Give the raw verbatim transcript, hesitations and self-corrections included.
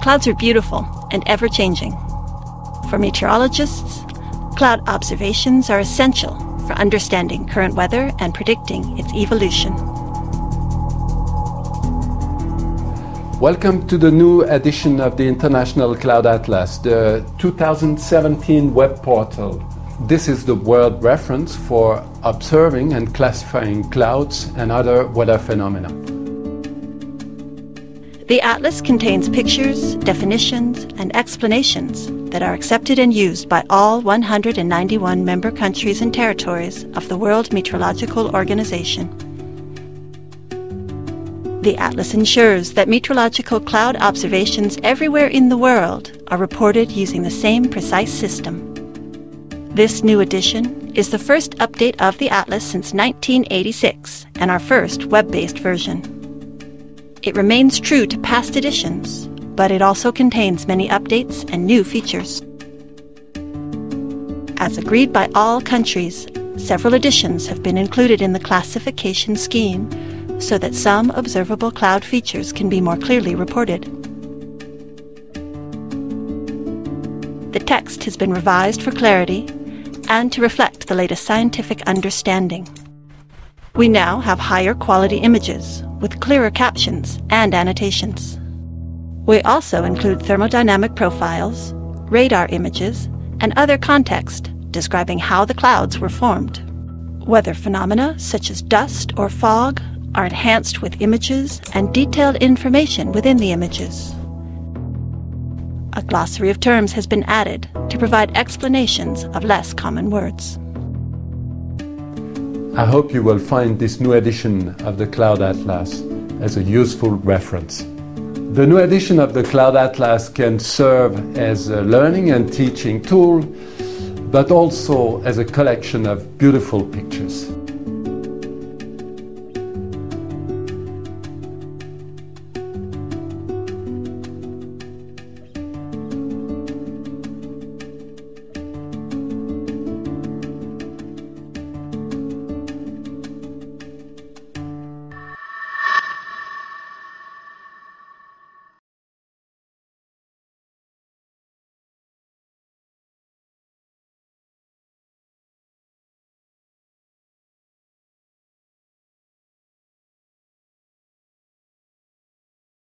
Clouds are beautiful and ever-changing. For meteorologists, cloud observations are essential for understanding current weather and predicting its evolution. Welcome to the new edition of the International Cloud Atlas, the two thousand seventeen web portal. This is the world reference for observing and classifying clouds and other weather phenomena. The atlas contains pictures, definitions, and explanations that are accepted and used by all one hundred ninety-one member countries and territories of the World Meteorological Organization. The atlas ensures that meteorological cloud observations everywhere in the world are reported using the same precise system. This new edition is the first update of the atlas since nineteen eighty-six and our first web-based version. It remains true to past editions, but it also contains many updates and new features. As agreed by all countries, several editions have been included in the classification scheme so that some observable cloud features can be more clearly reported. The text has been revised for clarity and to reflect the latest scientific understanding. We now have higher quality images with clearer captions and annotations. We also include thermodynamic profiles, radar images, and other context describing how the clouds were formed. Weather phenomena such as dust or fog are enhanced with images and detailed information within the images. A glossary of terms has been added to provide explanations of less common words. I hope you will find this new edition of the Cloud Atlas as a useful reference. The new edition of the Cloud Atlas can serve as a learning and teaching tool, but also as a collection of beautiful pictures.